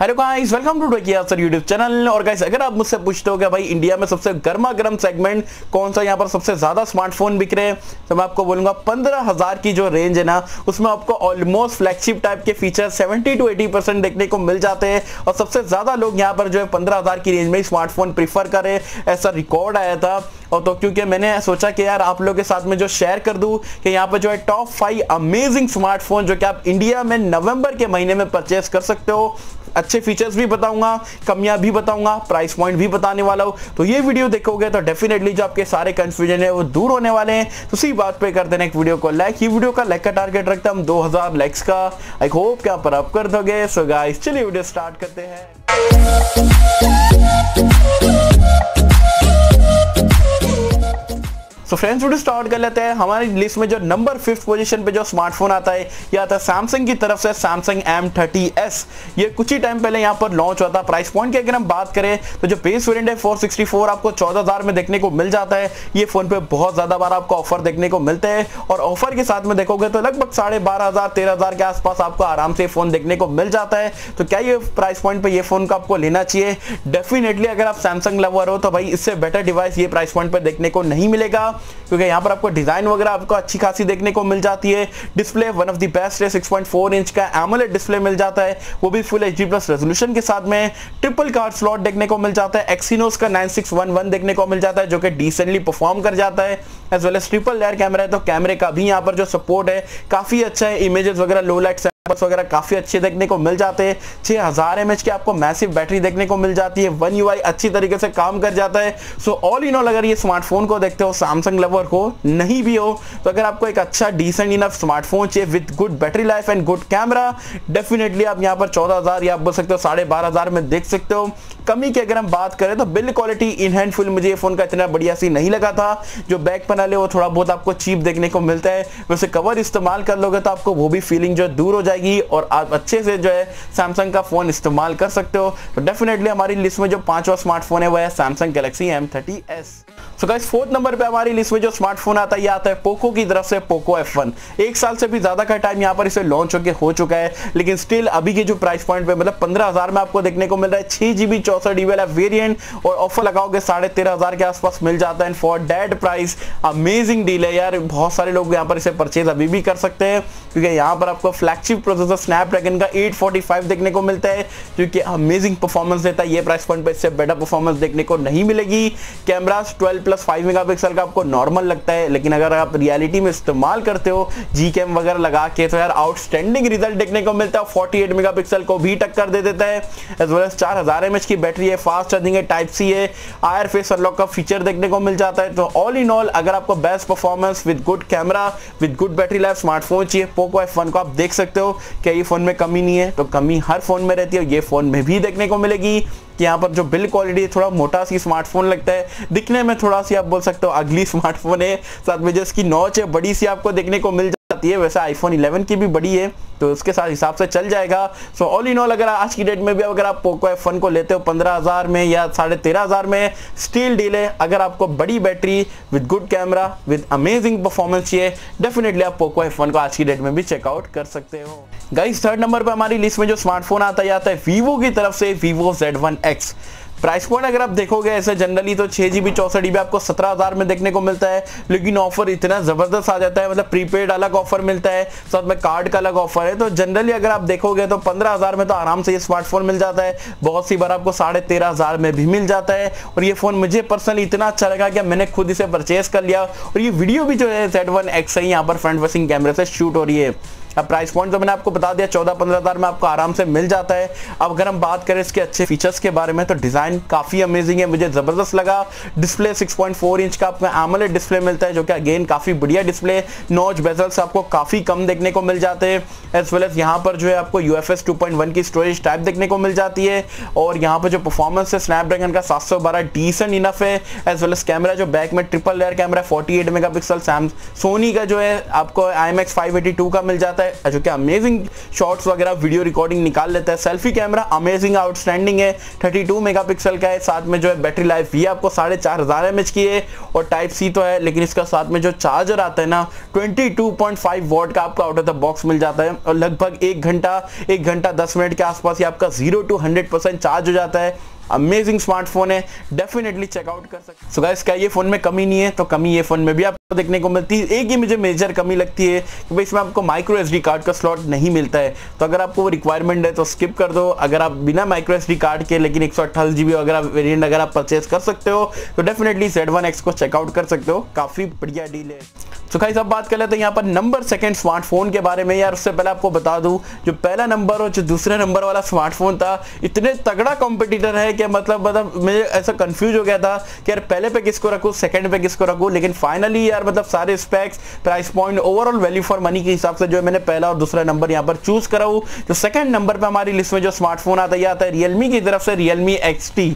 Hello guys, welcome to techy Yasar YouTube channel. और guys, अगर आप मुझसे पूछते हो कि भाई इंडिया में सबसे गर्मा गर्म सेगमेंट कौन सा, यहाँ पर सबसे ज़्यादा स्मार्टफोन बिक रहे हैं, तो मैं आपको बोलूँगा 15,000 की जो रेंज है ना, उसमें आपको ऑलमोस्ट फ्लैगशिप टाइप के फीचर 70 to 80% देखने को मिल जाते हैं। और सबसे ज़्यादा लोग यहाँ पर जो है 15,000 की रेंज में स्मार्टफोन प्रीफर करें, ऐसा रिकॉर्ड आया था। और तो क्योंकि मैंने सोचा कि यार आप लोगों के साथ में जो शेयर कर दूं कि यहाँ पर जो है टॉप 5 अमेजिंग स्मार्टफोन जो कि आप इंडिया में नवंबर के महीने में परचेस कर सकते हो। अच्छे फीचर्स भी बताऊंगा, कमियां भी बताऊंगा, प्राइस पॉइंट भी बताने वाला हूँ। तो ये वीडियो देखोगे तो डेफिनेटली जो आपके सारे कंफ्यूजन है वो दूर होने वाले हैं। तो उसी बात पे कर देना एक वीडियो को लाइक। ये वीडियो का लाइक का टारगेट रखते हैं हम 2000 लाइक्स का। आई होप कि आप अप कर दोगे। सो गाइस, चलिए वीडियो स्टार्ट करते हैं। तो फ्रेंड्स, वीडियो स्टार्ट कर लेते हैं। हमारी लिस्ट में जो नंबर 5 पोजीशन पे जो स्मार्टफोन आता है, यह आता है सैमसंग की तरफ से सैमसंग M30s। ये कुछ ही टाइम पहले यहाँ पर लॉन्च हुआ था। प्राइस पॉइंट की अगर हम बात करें तो जो बेस वेरिएंट है 464 आपको 14,000 में देखने को मिल जाता है। ये फोन पे बहुत ज़्यादा बार आपको ऑफर देखने को मिलते हैं और ऑफर के साथ में देखोगे तो लगभग 12,500-13,000 के आसपास आपको आराम से फोन देखने को मिल जाता है। तो क्या ये प्राइस पॉइंट पर ये फोन को आपको लेना चाहिए? डेफिनेटली अगर आप सैमसंग लवर हो तो भाई इससे बेटर डिवाइस ये प्राइस पॉइंट पर देखने को नहीं मिलेगा, क्योंकि यहाँ पर आपको डिजाइन वगैरह आपको अच्छी खासी देखने को मिल जाती है। Display one of the best है, 6.4 इंच का AMOLED डिस्प्ले मिल जाता है, वो भी फुल HD प्लस रेजोल्यूशन के साथ में। ट्रिपल कार्ड स्लॉट देखने को मिल जाता है, Exynos का 9611 देखने को मिल जाता है जो कि डिसेंटली परफॉर्म कर जाता है। As well as triple layer camera है, तो कैमरे का भी यहाँ पर जो सपोर्ट है काफी अच्छा है। इमेजेस वगैरह, लो लाइट वगैरह काफी अच्छे देखने को मिल जाते हैं। 6000 mAh की आपको मैसिव बैटरी देखने को मिल जाती है। One UI अच्छी तरीके से काम कर जाता है। सो ऑल इन ऑल अगर ये स्मार्टफोन को देखते हो, सैमसंग लवर हो नहीं भी हो, तो अगर आपको एक अच्छा डिसेंट इनफ स्मार्टफोन चाहिए with good battery life and good camera, definitely आप यहाँ पर 14,000 या आप बोल सकते हो 12,500 में देख सकते हो। कमी की अगर हम बात करें तो build quality in hand full मुझे ये फोन का इतना बढ़िया सी नहीं लगा था। जो बैक पैनल है वो थोड़ा बहुत आपको चीप देखने को मिलता है। वैसे कवर इस्तेमाल कर लोगे तो आपको वो भी फीलिंग जो दूर हो जाएगी और आप अच्छे से जो है सैमसंग का फोन इस्तेमाल कर सकते हो। तो डेफिनेटली हमारी लिस्ट में जो 5वां स्मार्टफोन है वह है Samsung Galaxy M30s। So guys, 4th number पे हमारी लिस्ट में जो स्मार्टफोन आता है, यह आता है पोको की तरफ से पोको F1। एक साल से भी ज्यादा का टाइम यहाँ पर इसे लॉन्च होके हो चुका है, लेकिन स्टिल अभी के जो प्राइस पॉइंट पे मतलब 15,000 में आपको देखने को मिल रहा है। 6GB 64GB वाला वेरिएंट और ऑफर लगाओगे 13,500 के आसपास मिल जाता है। And for that price amazing deal है यार। बहुत सारे लोग यहाँ पर इसे परचेज अभी भी कर सकते हैं, क्योंकि यहाँ पर आपको फ्लैगशिप प्रोसेसर स्नैपड्रैगन का 845 देखने को मिलता है जो कि अमेजिंग परफॉर्मेंस देता है। ये प्राइस पॉइंट पर इससे बेटर परफॉर्मेंस देखने को नहीं मिलेगी। कैमरा 12+5 मेगापिक्सल का आपको नॉर्मल लगता है, लेकिन अगर आप रियलिटी में इस्तेमाल करते हो जी कैम वगैरह लगा के तो यार आउटस्टैंडिंग रिजल्ट देखने को मिलता है। 48 मेगापिक्सल को भी टक्कर दे देता है। एज वेल एज 4000 mAh की बैटरी है, फास्ट चार्जिंग है, टाइप सी है, आर फेस अनलॉक का फीचर देखने को मिल जाता है। तो ऑल इन ऑल अगर आपको best performance with good camera with good battery life smartphone चाहिए, पोको F1 को आप देख सकते हो। क्या ये फोन में कमी नहीं है? तो कमी हर फोन में रहती है, ये फोन में भी देखने को मिलेगी। यहाँ पर जो बिल्ड क्वालिटी थोड़ा मोटा सी स्मार्टफोन लगता है, दिखने में थोड़ा सी आप बोल सकते हो अगली स्मार्टफोन है। साथ में जो इसकी नॉच है बड़ी सी आपको देखने को मिल जाती है, वैसे आईफोन 11 की भी बड़ी है तो उसके साथ हिसाब से चल जाएगा। सो ऑल इन ऑल अगर आज की डेट में भी अगर आप पोको F1 को लेते हो 15,000 में या 13,500 में, स्टील डील है। अगर आपको बड़ी battery with good camera with amazing performance चाहिए, डेफिनेटली आप पोको F1 को आज की डेट में भी चेकआउट कर सकते हो। गाइस, 3rd नंबर पर हमारी लिस्ट में जो स्मार्टफोन आता है वीवो की तरफ से वीवो Z1X। प्राइस पॉइंट अगर आप देखोगे ऐसे जनरली तो 6GB 64GB आपको 17,000 में देखने को मिलता है, लेकिन ऑफर इतना ज़बरदस्त आ जाता है। मतलब प्रीपेड अलग ऑफर मिलता है, साथ में कार्ड का अलग ऑफर है। तो जनरली अगर आप देखोगे तो 15,000 में तो आराम से ये स्मार्टफोन मिल जाता है। बहुत सी बार आपको 13,500 में भी मिल जाता है। और ये फ़ोन मुझे पर्सनली इतना अच्छा लगा कि मैंने खुद इसे परचेस कर लिया। और ये वीडियो भी जो है Z1X है, यहाँ पर फ्रंट फेसिंग कैमरे से शूट हो रही है। अब प्राइस पॉइंट तो मैंने आपको बता दिया, 14-15,000 में आपको आराम से मिल जाता है। अब अगर हम बात करें इसके अच्छे फीचर्स के बारे में तो डिज़ाइन काफ़ी अमेजिंग है, मुझे ज़बरदस्त लगा। डिस्प्ले 6.4 इंच का आपको AMOLED डिस्प्ले मिलता है जो कि अगेन काफ़ी बढ़िया डिस्प्ले। नॉच बेजल्स आपको काफ़ी कम देखने को मिल जाते हैं। एज वेल एज यहाँ पर जो है आपको UFS 2.1 की स्टोरेज टाइप देखने को मिल जाती है। और यहाँ पर जो परफॉर्मेंस है स्नैपड्रैगन का 712 डिसेंट इनफ है। एज वेल एज कैमरा जो बैक में triple layer camera 48 megapixel Sony का जो है आपको IMX 582 का मिल जाता है। जाता है जो कि अमेजिंग शॉट्स वगैरह वीडियो रिकॉर्डिंग निकाल लेता है। सेल्फी कैमरा अमेजिंग आउटस्टैंडिंग है, 32 मेगापिक्सल का है। साथ में जो है बैटरी लाइफ ये आपको 4500 mAh की है और टाइप सी तो है, लेकिन इसका साथ में जो चार्जर आता है ना 22.5 वॉट का आपका आउट ऑफ द बॉक्स मिल जाता है और लगभग 1 घंटा 10 मिनट के आसपास ये आपका 0 to 100% चार्ज हो जाता है। अमेजिंग स्मार्टफोन है, डेफिनेटली चेकआउट कर सकते हैं। सो गाइस क्या ये फोन में कमी नहीं है? तो कमी ये फोन में भी आपको देखने को मिलती है। एक ही मुझे मेजर कमी लगती है कि भाई इसमें आपको माइक्रो एसडी कार्ड का स्लॉट नहीं मिलता है, तो अगर आपको वो रिक्वायरमेंट है तो स्किप कर दो। अगर आप बिना माइक्रो एसडी कार्ड के लेकिन 128 GB वगैरह वेरियंट अगर आप परचेज कर सकते हो तो डेफिनेटली Z1X को चेकआउट कर सकते हो, काफ़ी बढ़िया डील है। सो गाइस अब बात कर लेते हैं यहाँ पर नंबर सेकेंड स्मार्टफोन के बारे में। यार उससे पहले आपको बता दूँ जो पहला नंबर और जो दूसरे नंबर वाला स्मार्टफोन था इतने तगड़ा कॉम्पिटिटर है कि मतलब मुझे ऐसा कंफ्यूज हो गया था कि यार पहले पे किसको रखूँ सेकंड पे किसको रखूँ, लेकिन फाइनली यार मतलब सारे specs price point overall value for money के हिसाब से जो है मैंने पहला और दूसरा नंबर यहाँ पर चूज करा हूँ। जो सेकंड नंबर पे हमारी लिस्ट में जो स्मार्टफोन आता है यह आता है रियलमी की तरफ से रियलमी XT।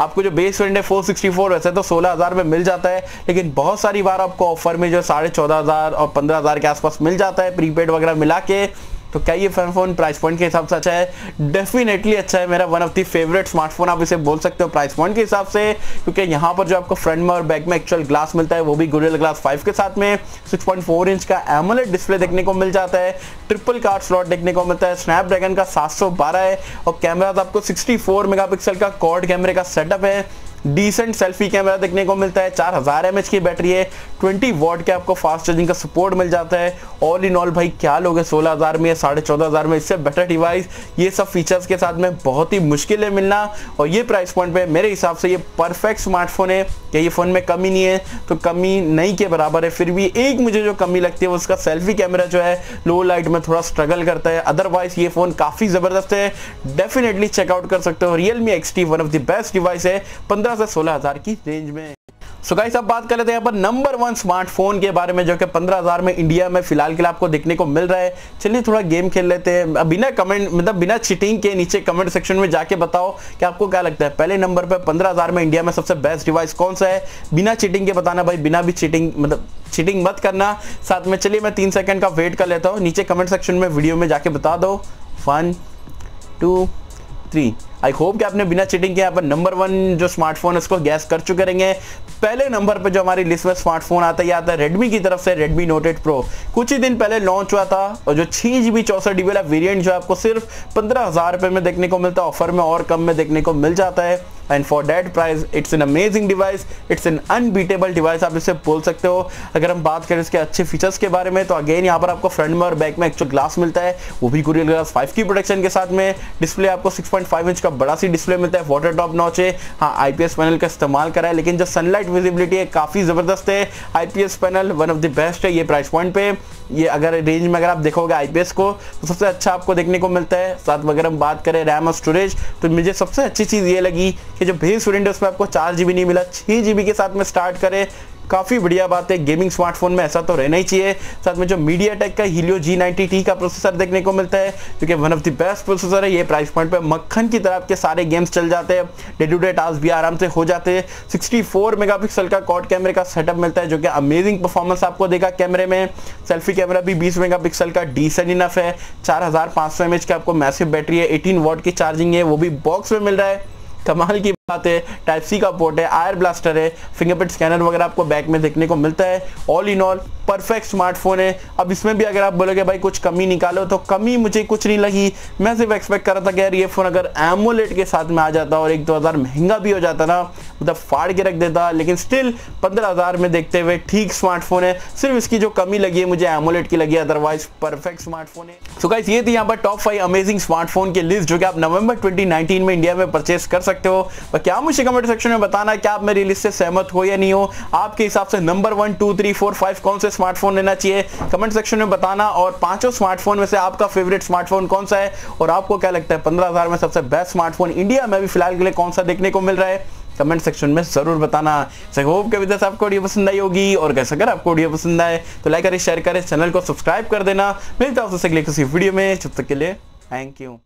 आपको जो बेस वेरिएंट है 464 वैसे तो 16000 में मिल जाता है, लेकिन बहुत सारी बार आपको ऑफर में जो 14,500 और 15,000 के आसपास मिल जाता है प्रीपेड वगैरह मिला के। तो क्या ये फोन प्राइस पॉइंट के हिसाब से अच्छा है? डेफिनेटली अच्छा है, मेरा one of the favourite smartphone आप इसे बोल सकते हो प्राइस पॉइंट के हिसाब से, क्योंकि यहाँ पर जो आपको फ्रंट में और बैक में एक्चुअल ग्लास मिलता है वो भी गोरिल्ला ग्लास 5 के साथ में। 6.4 इंच का एमोलेड डिस्प्ले देखने को मिल जाता है, ट्रिपल कार्ड स्लॉट देखने को मिलता है, स्नैपड्रैगन का 712 है और कैमरा आपको 64 मेगापिक्सल का क्वाड कैमरे का सेटअप है। डिसेंट सेल्फी कैमरा देखने को मिलता है, 4000 mAh की बैटरी है, 20 वॉट के आपको फास्ट चार्जिंग का सपोर्ट मिल जाता है। ऑल इन ऑल भाई क्या लोगे 16000 में या 14,500 में, इससे बेटर डिवाइस ये सब फीचर्स के साथ में बहुत ही मुश्किल है मिलना और ये प्राइस पॉइंट पे मेरे हिसाब से ये परफेक्ट स्मार्टफोन है। क्या ये फ़ोन में कमी नहीं है? तो कमी नहीं के बराबर है। फिर भी एक मुझे जो कमी लगती है वो उसका सेल्फी कैमरा जो है लो लाइट में थोड़ा स्ट्रगल करता है, अदरवाइज ये फ़ोन काफ़ी ज़बरदस्त है, डेफिनेटली चेकआउट कर सकते हो। Realme XT one of the best device है 15,000 से 16,000 की रेंज में। सो गाइस अब बात कर लेते हैं यहाँ पर नंबर वन स्मार्टफोन के बारे में जो कि 15,000 में इंडिया में फिलहाल के लिए आपको देखने को मिल रहा है। चलिए थोड़ा गेम खेल लेते हैं, बिना कमेंट मतलब बिना चीटिंग के नीचे कमेंट सेक्शन में जाके बताओ कि आपको क्या लगता है पहले नंबर पे 15,000 में इंडिया में सबसे बेस्ट डिवाइस कौन सा है। बिना चीटिंग के बताना भाई, बिना भी चीटिंग मतलब चीटिंग मत करना साथ में। चलिए मैं 3 सेकेंड का वेट कर लेता हूँ, नीचे कमेंट सेक्शन में वीडियो में जाके बता दो। 1 2 3 आई होप कि आपने बिना चीटिंग के यहाँ पर नंबर वन जो स्मार्टफोन है उसको गैस कर चुके रहेंगे। पहले नंबर पर जो हमारी लिस्ट में स्मार्टफोन आता है ये आता है रेडमी की तरफ से रेडमी नोट 8 प्रो। कुछ ही दिन पहले लॉन्च हुआ था और जो 6 GB 64 GB वाला वेरियंट जो आपको सिर्फ 15,000 रुपये में देखने को मिलता है, ऑफर में और कम में देखने को मिल जाता है। And for that price it's an amazing device, it's an unbeatable device आप इसे बोल सकते हो। अगर हम बात करें इसके अच्छे फीचर्स के बारे में तो अगेन यहाँ पर आपको फ्रंट में और बैक में एक्चुअल ग्लास मिलता है, वो भी गोरिल्ला ग्लास 5 की प्रोटेक्शन के साथ में। डिस्प्ले आपको 6.5 इंच का बड़ा सी डिस्प्ले मिलता है, वाटर टॉप नॉच है। हाँ IPS पैनल का इस्तेमाल करा है, लेकिन जो सनलाइट विजिबिलिटी है काफ़ी ज़बरदस्त है। IPS panel one of the best है ये प्राइस पॉइंट पे। ये अगर रेंज में अगर आप देखोगे IPS को तो सबसे अच्छा आपको देखने को मिलता है। साथ में अगर हम बात करें रैम और स्टोरेज तो मुझे सबसे अच्छी चीज़ ये लगी कि जो बेस वेरिएंट है उसमें आपको 4 GB नहीं मिला, 6 GB के साथ में स्टार्ट करें, काफ़ी बढ़िया बात है। गेमिंग स्मार्टफोन में ऐसा तो रहना ही चाहिए। साथ में जो MediaTek का Helio G90T का प्रोसेसर देखने को मिलता है क्योंकि one of the best processor है। ये प्राइस पॉइंट पे मक्खन की तरह आपके सारे गेम्स चल जाते हैं, डे टू डे टास्क भी आराम से हो जाते हैं। 64 मेगापिक्सल का क्वाड कैमरे का सेटअप मिलता है जो कि अमेजिंग परफॉर्मेंस आपको देगा कैमरे में। सेल्फी कैमरा भी 20 मेगापिक्सल का डिसेंट इनफ है। 4500 mAh की आपको मैसिव बैटरी है, 18 वॉट की चार्जिंग है, वो भी बॉक्स में मिल रहा है, कमाल की बात है। टाइप सी का पोर्ट है, आयर ब्लास्टर है, फिंगरप्रिंट स्कैनर वगैरह आपको बैक में देखने को मिलता है। All in all perfect smartphone है। अब इसमें भी अगर आप बोलोगे भाई कुछ कमी निकालो तो कमी मुझे कुछ नहीं लगी। मैं सिर्फ एक्सपेक्ट कर रहा था कि यार ये फ़ोन अगर एमोलेड के साथ में आ जाता और 1-2 हज़ार महंगा भी हो जाता ना मतलब फाड़ के रख देता, लेकिन स्टिल 15,000 में देखते हुए ठीक स्मार्टफोन है। सिर्फ इसकी जो कमी लगी है मुझे एमोलेड की लगी, अदरवाइज परफेक्ट स्मार्टफोन है। सो गाइस ये थी यहाँ पर टॉप 5 अमेजिंग स्मार्टफोन की लिस्ट जो कि आप नवंबर 2019 में इंडिया में परचेस कर सकते हो। क्या मुझे कमेंट सेक्शन में बताना क्या आप मेरी लिस्ट से सहमत हो या नहीं हो, आपके हिसाब से नंबर 1 2 3 4 5 कौन से स्मार्टफोन लेना चाहिए कमेंट सेक्शन में बताना। और 5 स्मार्टफोन में से आपका फेवरेट स्मार्टफोन कौन सा है और आपको क्या लगता है 15,000 में सबसे बेस्ट स्मार्टफोन इंडिया में भी फिलहाल के लिए कौन सा देखने को मिल रहा है कमेंट सेक्शन में जरूर बताना। सो होप के विद्या से आपको वीडियो पसंद आई होगी और कैसे अगर आपको वीडियो पसंद आए तो लाइक करें, शेयर करें, चैनल को सब्सक्राइब कर देना। मिलता है आपसे अगले किसी वीडियो में, तब तक के लिए थैंक यू।